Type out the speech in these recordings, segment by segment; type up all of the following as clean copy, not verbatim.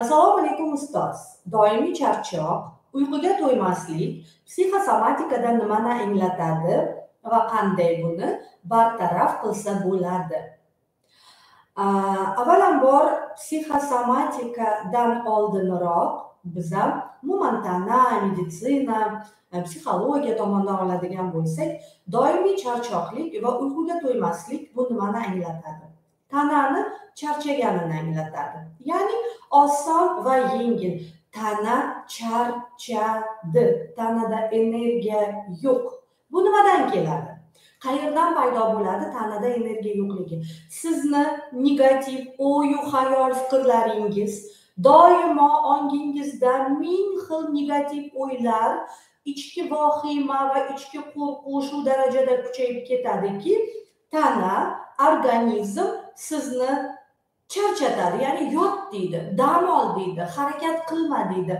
Assalomu alaykum ustoz. Doimiy charchoq, uyquga to'ymaslik psixosomatikadan nimani anglatadi va qanday buni bartaraf qilsa bo'ladi? Avvalambor psixosomatikadan oldinroq biza umuman tana, meditsina, psixologiya tomonidan oladigan bo'lsak, doimiy charchoqlik va uyquga to'ymaslik bu nimani anglatadi? Tanani charchaganini anglatadi. Ya'ni oson va yengil. Tana charchadi. Tanada energiya yo'q. Bu nimadan keladi? Qayerdan paydo bo'ladi tanada energiya yo'qligi? Sizni negativ o'yu xayol fikrlaringiz, doimo ongingizda ming xil negativ o'ylar, ichki vohima va ichki qo'rquv shu darajada kuchayib ketadiki, tana, organizm sizni charchatadi, ya'ni yot deydi, dam ol deydi, harakat qilma deydi.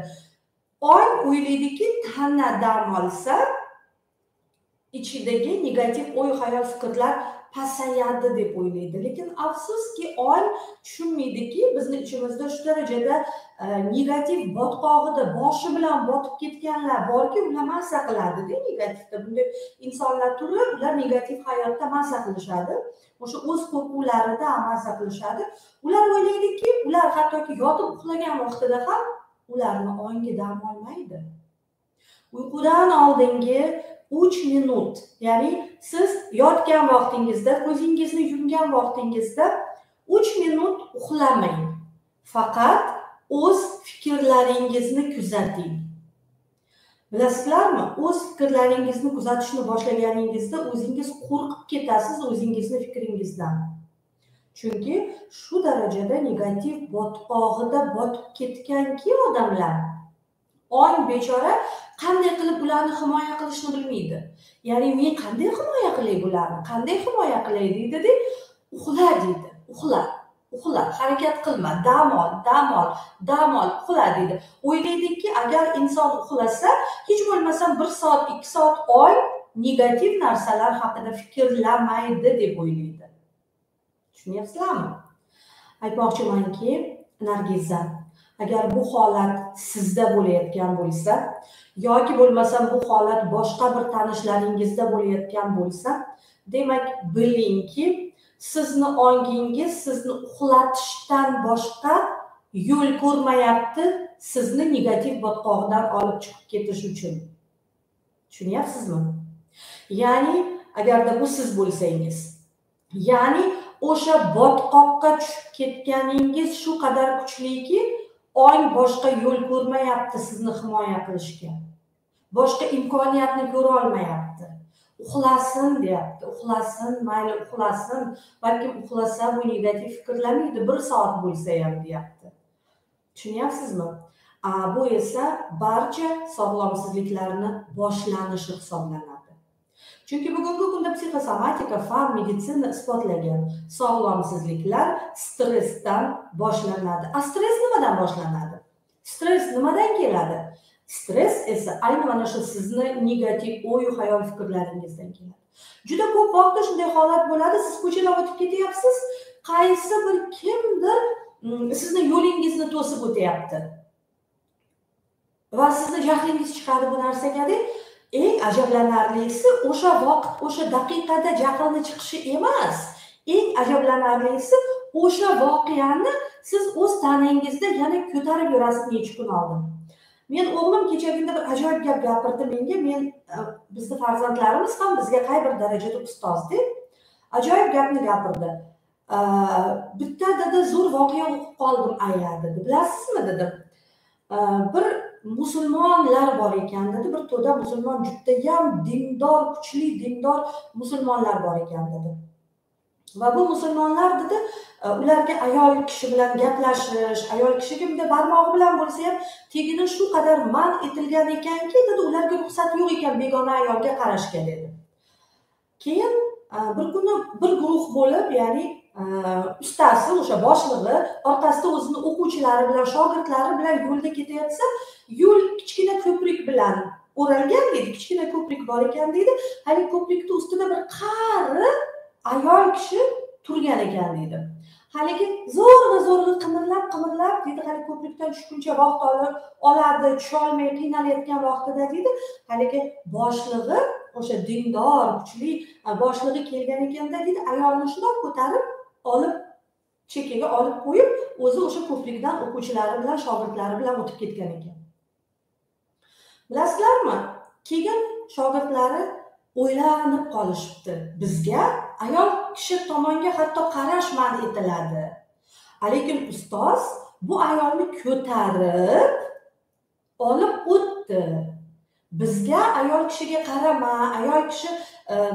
Ong o'ylaydiki, tana dam olsa, ichidagi negativ o'y-xayol fikrlar pasayadi deb o'ylaydi. Lekin afsuski, ong tushunmaydiki, bizni ichimizda shu darajada negativ botqog'ida boshi bilan botib ketganlar borki, ular mazza qiladi-da negativda. Bunday insonlar turib, ular negativ hayotda mazza qilishadi. O'sha o'z qo'rquvlarida mazza qilishadi. Ular o'ylaydiki, ular hattoki yotib uxlagan vaqtida ham ularni ongi dam olmaydi. Uyqudan oldingi 3 minut, ya'ni siz yotgan vaqtingizda, ko'zingizni yumgan vaqtingizda 3 minut uxlamang. Faqat o'z fikrlaringizni kuzating. Bilasizlarmi? O'z fikrlaringizni kuzatishni boshlaganingizda o'zingiz qo'rqib ketasiz o'zingizni fikringizdan. Chunki shu darajada negativ botqog'ida botib ketganki odamlar ong bechora qanday qilib ularni himoya qilishni bilmaydi. Ya'ni men qanday himoya qilay bularni? Qanday himoya qilay deydi-da, uxla deydi. Uxla, uxla, harakat qilma, dam ol, dam ol, dam ol, uxla deydi. O'ylaydiki, agar inson uxlasa, hech bo'lmasa 1 soat, 2 soat oy negativ narsalar haqida fikrlamaydi deb o'ylaydi. Tushunyapsizlarmi? Aytmoqchimanki, Nargiza, agar bu holat sizda bo'layotgan bo'lsa yoki bo'lmasa bu holat boshqa bir tanishlaringizda bo'layotgan bo'lsa, demak bilingki, sizni ongingiz sizni uxlatishdan boshqa yo'l ko'rmayapti, sizni negativ botqog'idan olib chiqib ketish uchun. Tushunyapsizmi? Ya'ni agarda bu siz bo'lsangiz, ya'ni o'sha botqoqqa tushib ketganingiz shu qadar kuchliki, ong boshqa yo'l ko'rmayapti sizni himoya qilishga. Boshqa imkoniyatni ko'ra olmayapti. Uxlasin deyapti. Uxlasin, mayli uxlasin, balki uxlasa bu negativ fikrlamaydi, 1 soat bo'lsa ham deyapti. Tushunyapsizmi? Bu esa barcha sog'lomsizliklarni boshlanishi hisoblanadi. Chunki bugungi kunda psixosomatika fan meditsina isbotlagan sog'lomsizliklar stressdan boshlanadi. A stress nimadan boshlanadi? Stress nimadan keladi? Stress esa aynan mana shu sizni negativ o'yu xayol fikrlaringizdan keladi. Juda ko'p vaqtda shunday holat bo'ladi, siz ko'chadan o'tib ketyapsiz, qaysi bir kimdir sizni yo'lingizni to'sib o'tyapti. Va sizni jahlingiz chiqadi bu narsaga-da. Eng ajablanarlisi o'sha vaqt, o'sha daqiqada jahlni chiqishi emas. Eng ajablanarlisi o'sha voqeani siz o'z tanangizda yana ko'tarib yurasiz necha kun oldin. Men o'g'lim kechagina bir ajoyib gap gapirdi menga. Bizning farzandlarimiz ham bizga qay bir darajada ustoz deb ajoyib gapni gapirdi. Bitta dada zo'r voqea o'qib qoldim aya dedi. Bilasizmi dedi. Bir musulmonlar bor ekan dedi, bir to'da musulmon juttayam dindor, kuchli dindor musulmonlar bor ekan dedi. Va bu musulmonlar dedi, ularga ayol kishi bilan gaplashish, ayol kishi kimga barmog'i bilan bo'lsa ham tegini shu qadar man etilgan ekanki dedi, ularga ruxsat yo'q ekan begona ayolga qarashga dedi. Keyin bir kuni bir guruh bo'lib, ya'ni ustasi, o'sha boshlig'i orqasida o'zini o'quvchilari bilan, shogirdlari bilan yo'lda ketayotsa, yo'l kichkina ko'prik bilan o'ralgan deydi, kichkina ko'prik bor ekan deydi. Hali ko'prikni ustida bir qari ayol kishi turgan ekan deydi. Haligi zo'rg'a qimirlab deydi, hali deydi, ko'prikdan tushguncha vaqt olardi, tusholmay qiynaliyotgan vaqtida deydi. Haligi boshlig'i, o'sha dindor, kuchli boshlig'i kelgan ekanda deydi, ayolni shunday ko'tarib olib chekiga olib qo'yib, o'zi o'sha ko'prikdan o'quvchilari bilan, shogirdlari bilan o'tib ketgan ekan. Bilasizlarmi? Keyin shogirdlari o'ylanib qolishibdi. Bizga ayol kishi tomonga hatto qarash man etiladi. Lekin ustoz bu ayolni ko'tarib olib o'tdi. Bizga ayol kishiga qarama, ayol kishi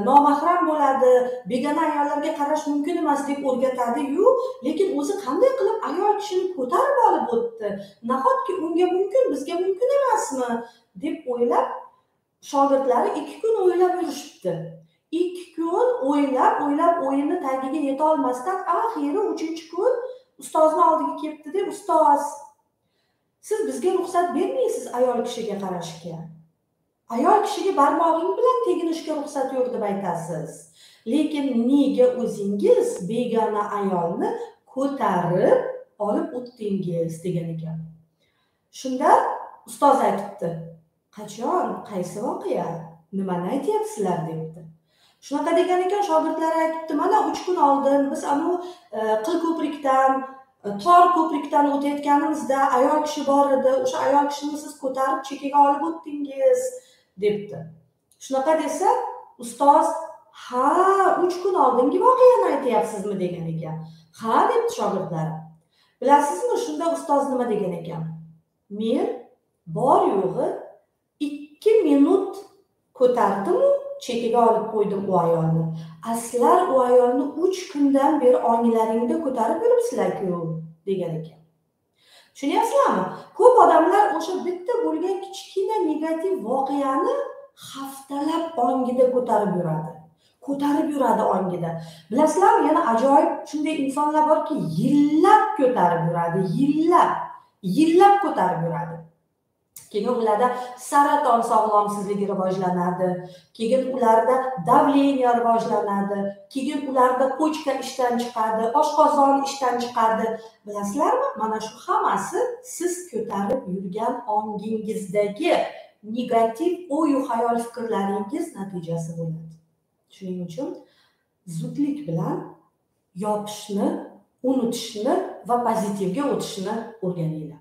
nomahram bo'ladi, begona ayollarga qarash mumkin emas deb o'rgatadi-yu, lekin o'zi qanday qilib ayol kishini ko'tarib olib o'tdi? Nahotki unga mumkin, bizga mumkin emasmi deb o'ylab shogirdlari 2 kun o'ylab yurishibdi. 2 kun o'ylab o'yinni tagiga yeta olmasdan oxiri 3-kun ustozni oldiga kelibdi-da, ustoz, siz bizga ruxsat bermaysiz ayol kishiga qarashga. Ayol kishiga barmog'ing bilan teginishga ruxsat yo'q deb aytasiz. Lekin nega o'zingiz begona ayolni ko'tarib olib o'tdingiz degan ekan. Shunda ustoz aytibdi: "Qachon, qaysi voqea, nimani aytyapsizlar?" debdi. Shunaqa degan ekan, shogirdlari aytibdi: "Mana 3 kun oldin biz anu qil ko'prikdan, tor ko'prikdan o'tayotganimizda ayol kishi bor edi. O'sha ayol kishini siz ko'tarib chekiga olib o'tdingiz" debdi. Shunaqa desa, ustoz: "Ha, 3 kun oldingi voqeani aytyapsizmi?" degan ekan. "Ha" debdi shogirdlar. Bilasizmi, shunda ustoz nima degan ekan? "Men bor yo'g'i 2 minut ko'tardim, chekiga olib qo'ydim u ayolni. Aslar u ayolni 3 kundan beri onglaringda ko'tarib yuribsizlar-ku" degan ekan. Tushunyapsizlarmi? Ko'p odamlar o'sha bitta bo'lgan kichkina negativ voqeani haftalab ongida ko'tarib yuradi ongida. Bilasizlarmi, yana ajoyib shunday insonlar borki, yillab ko'tarib yuradi. Keyin ularda saraton sog'lomsizligi rivojlanadi, keyin ularda davleniya rivojlanadi, keyin ularda qo'chka ishdan chiqadi, oshqozon ishdan chiqadi. Bilasizlarmi, mana shu hammasi siz ko'tarib yurgan ongingizdagi negativ o'yu xayol fikrlaringiz natijasi bo'ladi. Shuning uchun zudlik bilan yopishni, unutishni va pozitivga o'tishni o'rganinglar.